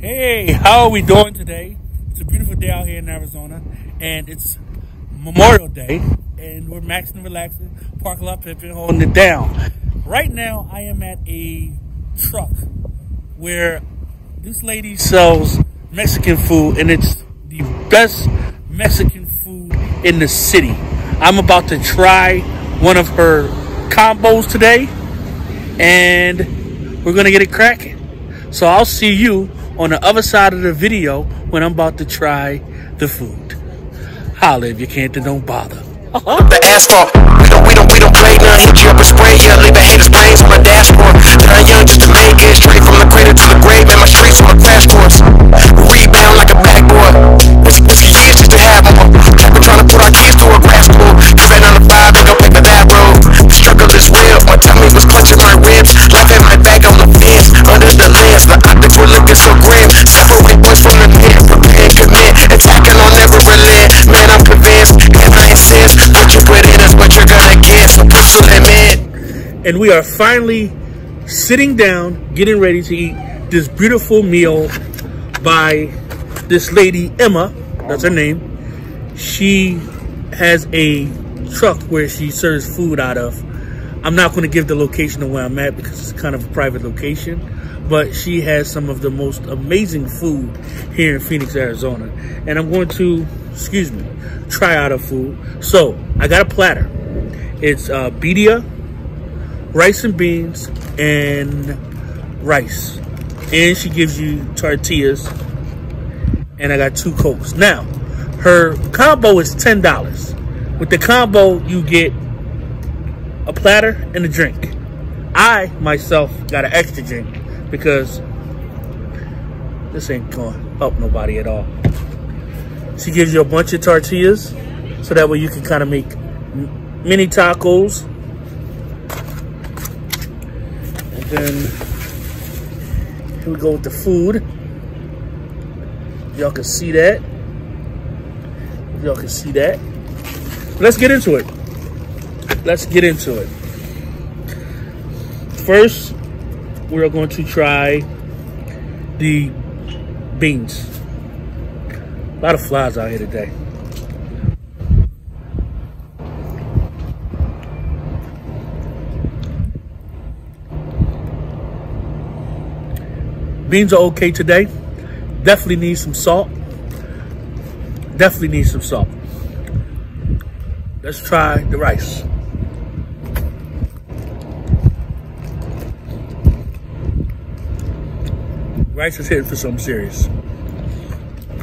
Hey, how are we doing today? It's a beautiful day out here in Arizona, and it's Memorial Day, and we're maxing and relaxing, parking lot pimping, holding it down. Right now, I am at a truck where this lady sells Mexican food, and it's the best Mexican food in the city. I'm about to try one of her combos today, and we're gonna get it cracking. So I'll see you on the other side of the video when I'm about to try the food. Holla if you can't, then don't bother. The asphalt, we don't play none. Hit you up and spray you, leaving haters brains on my dashboard. Till I'm young, just to make it straight from the cradle to the grave. Man, my streets on a crash course. Rebound like a backboard. It's a years just to have more. I've been trying to put our kids to a grad school. They ran on the vibe, they don't pick up that road. The struggle is real. My tummy was clenching my ribs. Life had my back on the fence, under the lens. The optics were looking so grim. Separate boys from the men. Prepare and commit. Attacking on never relent. Man, I'm convinced. If I insist, what you put in is what you're gonna get. So hustle and man. And we are finally sitting down, getting ready to eat this beautiful meal by this lady, Emma. That's her name. She has a truck where she serves food out of. I'm not going to give the location of where I'm at because it's kind of a private location, but she has some of the most amazing food here in Phoenix, Arizona. And I'm going to, excuse me, try out her food. So I got a platter. It's bedia, rice and beans, and rice. And she gives you tortillas. And I got 2 Cokes. Now, her combo is $10. With the combo, you get a platter and a drink. I, myself, got an extra drink because this ain't going to help nobody at all. She gives you a bunch of tortillas so that way you can kind of make mini tacos. And then here we go with the food. Y'all can see that. Y'all can see that. Let's get into it. Let's get into it. First, we are going to try the beans. A lot of flies out here today. Beans are okay today. Definitely need some salt. Definitely need some salt. Let's try the rice. Rice is hitting for something serious.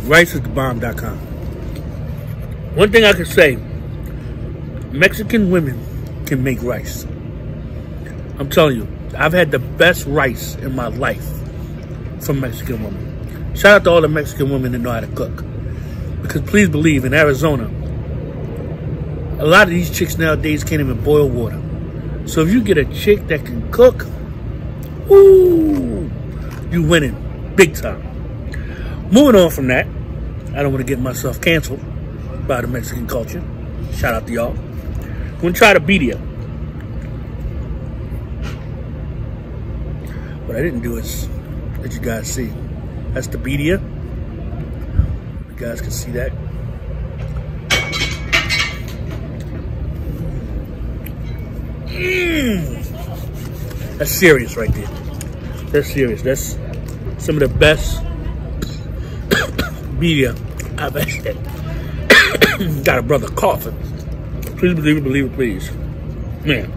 Rice is the bomb.com. One thing I can say, Mexican women can make rice. I'm telling you, I've had the best rice in my life from Mexican women. Shout out to all the Mexican women that know how to cook. Because please believe, in Arizona, a lot of these chicks nowadays can't even boil water. So if you get a chick that can cook, ooh, you winning big time. Moving on from that, I don't want to get myself canceled by the Mexican culture. Shout out to y'all. I'm going to try the bedia. What I didn't do is let you guys see. That's the bedia. You guys can see that. That's serious right there. That's serious. That's some of the best bedia I've had. Got a brother coughing. Please believe it, please. Man,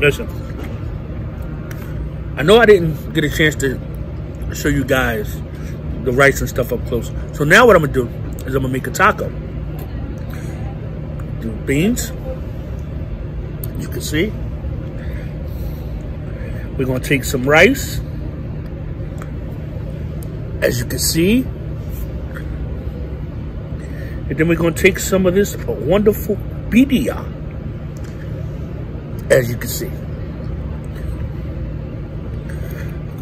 listen. I know I didn't get a chance to show you guys the rice and stuff up close. So now what I'm gonna do is I'm gonna make a taco. Do beans. You can see. We're gonna take some rice. As you can see. And then we're gonna take some of this wonderful bedia. As you can see.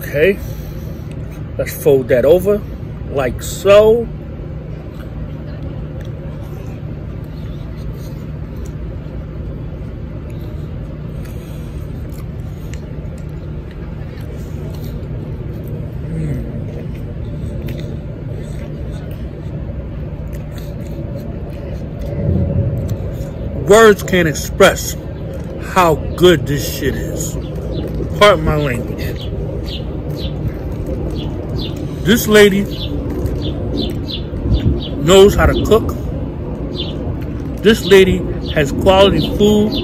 Okay. Let's fold that over, like so. Words can't express how good this shit is. Pardon my language. This lady knows how to cook. This lady has quality food.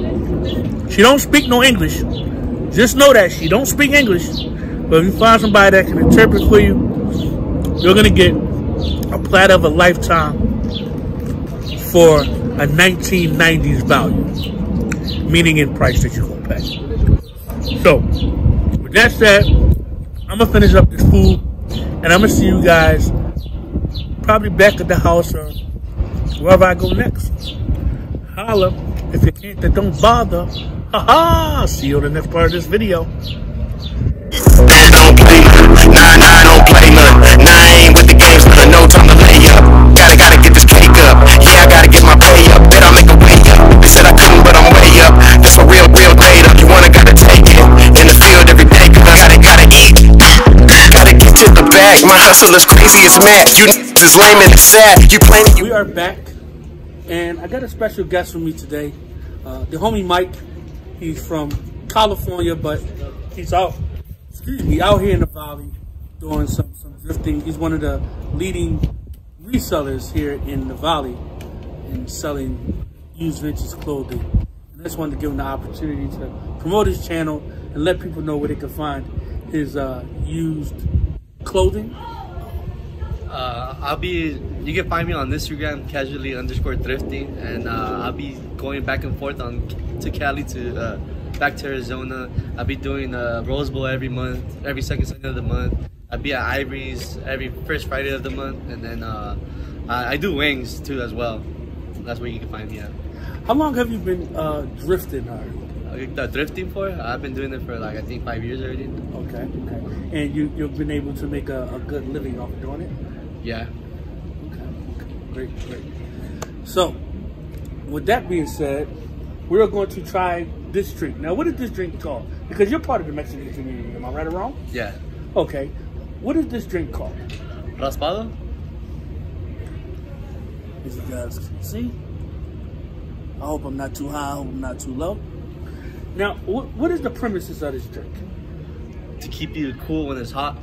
She don't speak no English. Just know that she don't speak English. But if you find somebody that can interpret for you, you're gonna get a platter of a lifetime for a 1990s value, meaning in price that you gonna pay. So, with that said, I'm gonna finish up this food, and I'm gonna see you guys probably back at the house or wherever I go next. Holla. If you can't, then don't bother. Ha-ha! See you on the next part of this video. I don't play, nah, I don't play none. Nah, I ain't with the games, none, no time to lay up. Gotta get this cake up. Yeah, I gotta get my pay up, bet I'll make the way up. They said I couldn't, but I'm way up. This a real laid up. You wanna gotta take it. In the field every day, cause I gotta eat. Gotta get to the bag. My hustle is crazy as Matt. You is lame and sad. You playing you. We are back, and I got a special guest with me today. The homie Mike. He's from California, but he's out. Excuse me, out here in the valley doing some drifting. He's one of the leading resellers here in the valley in selling used vintage clothing. And I just wanted to give him the opportunity to promote his channel and let people know where they can find his used clothing. You can find me on Instagram, casually_thrifting, and I'll be going back and forth to Cali to back to Arizona. I'll be doing Rose Bowl every month, every second Sunday of the month. I'll be at Ivory's every first Friday of the month, and then I do wings too as well. That's where you can find me at. How long have you been drifting already? Drifting for? I've been doing it for like I think 5 years already. Okay. And you've been able to make a good living off doing it? Yeah. Okay. Great. So, with that being said, we're going to try this drink. Now, what is this drink called? Because you're part of the Mexican community, am I right or wrong? Yeah. Okay. What is this drink called? Raspado. As you guys can see, I hope I'm not too high, I hope I'm not too low. Now, what is the premises of this drink? To keep you cool when it's hot.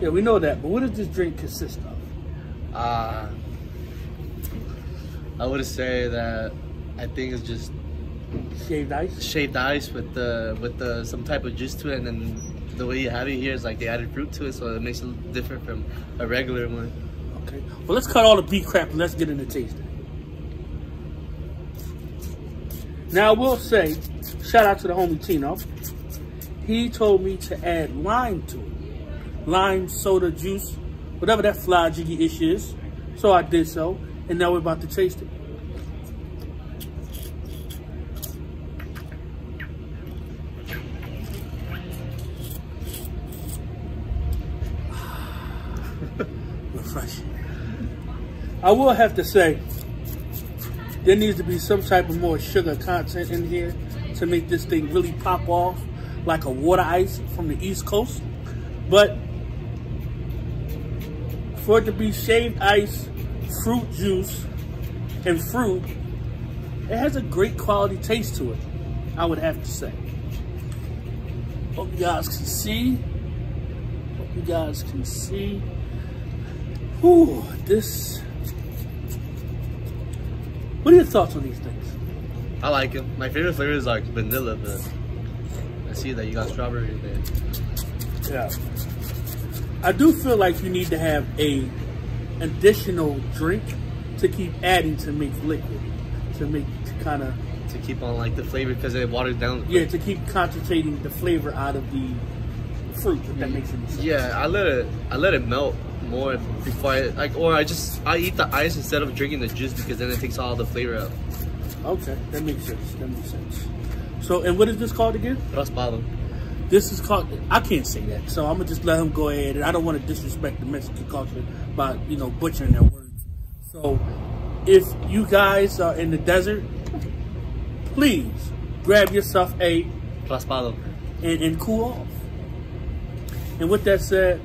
Yeah, we know that, but what does this drink consist of? I would say that I think it's just shaved ice. Shaved ice with some type of juice to it, and then the way you have it here is like they added fruit to it, so it makes it different from a regular one. Okay. Well, let's cut all the beef crap and let's get into tasting. Now, I will say, shout out to the homie Tino. He told me to add lime to it. Lime, soda, juice, whatever that fly jiggy ish is. So I did so, and now we're about to taste it. I will have to say, there needs to be some type of more sugar content in here to make this thing really pop off like a water ice from the East Coast. But for it to be shaved ice, fruit juice, and fruit, it has a great quality taste to it, I would have to say. Hope you guys can see. Whew, this... What are your thoughts on these things? I like them. My favorite flavor is like vanilla, but I see that you got strawberry there. Yeah. I do feel like you need to have a additional drink to keep adding to make liquid, to keep on like the flavor, because it waters down. Yeah, to keep concentrating the flavor out of the fruit, if that makes any sense. Yeah, I let it melt more before I eat the ice instead of drinking the juice, because then it takes all the flavor out. Okay, that makes sense. So, and what is this called again? Raspado. This is called, I can't say that, so I'm gonna just let him go ahead, and I don't want to disrespect the Mexican culture by, you know, butchering their words. So if you guys are in the desert, please grab yourself a Raspado and cool off. And with that said,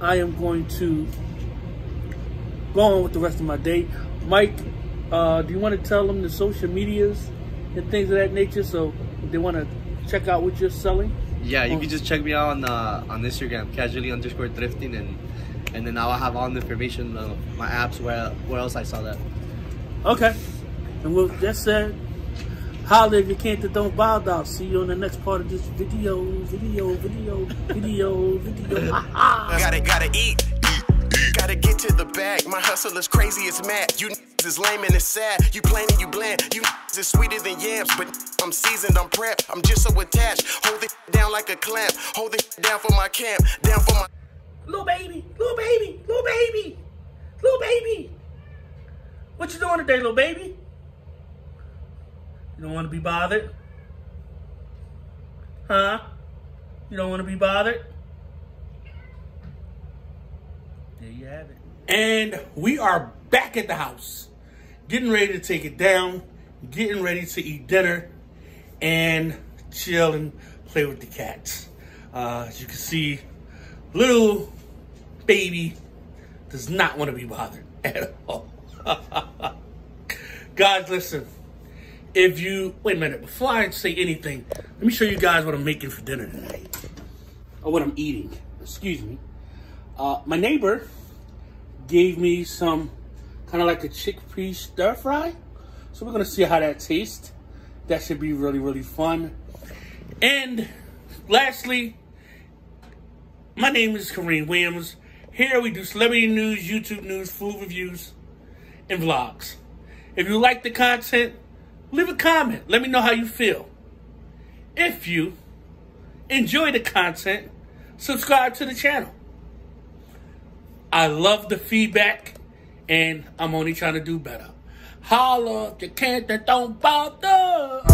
I am going to go on with the rest of my day. Mike, do you want to tell them the social medias and things of that nature. So if they want to check out what you're selling, yeah, you can just check me out on Instagram, casually_thrifting, and then I'll have all the information of my apps, where else I saw that. Okay, and with that said, holla if you can't, then don't bother. I'll see you on the next part of this video. Gotta eat. Gotta get to the bag. My hustle is crazy as mad. You is lame and it's sad. You plain and you bland. You is sweeter than yams, but I'm seasoned, I'm prepped. I'm just so attached. Hold it down like a clamp. Hold it down for my camp. Down for my little baby, little baby, little baby, little baby. What you doing today, little baby? You don't want to be bothered, huh? You don't want to be bothered. There you have it. And we are back at the house, getting ready to take it down, getting ready to eat dinner, and chill and play with the cats. As you can see, little baby does not want to be bothered at all. Guys, listen. If you wait a minute before I say anything, let me show you guys what I'm making for dinner tonight, or what I'm eating. Excuse me. My neighbor gave me some kind of like a chickpea stir fry, so we're gonna see how that tastes. That should be really, really fun. And lastly, my name is Kareem Williams. Here we do celebrity news, YouTube news, food reviews, and vlogs. If you like the content, leave a comment. Let me know how you feel. If you enjoy the content, subscribe to the channel. I love the feedback, and I'm only trying to do better. Holla if you can't, then don't bother.